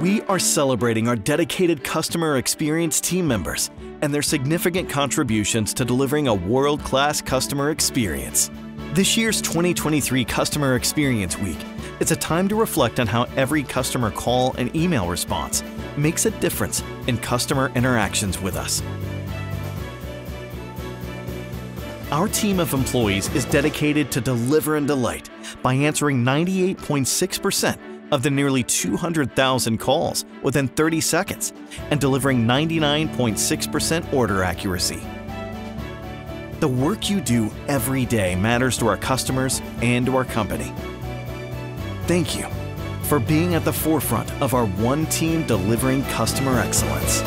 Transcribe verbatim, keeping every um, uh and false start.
We are celebrating our dedicated customer experience team members and their significant contributions to delivering a world-class customer experience. This year's twenty twenty-three Customer Experience Week is a time to reflect on how every customer call and email response makes a difference in customer interactions with us. Our team of employees is dedicated to deliver and delight by answering ninety-eight point six percent of the nearly two hundred thousand calls within thirty seconds and delivering ninety-nine point six percent order accuracy. The work you do every day matters to our customers and to our company. Thank you for being at the forefront of our one team delivering customer excellence.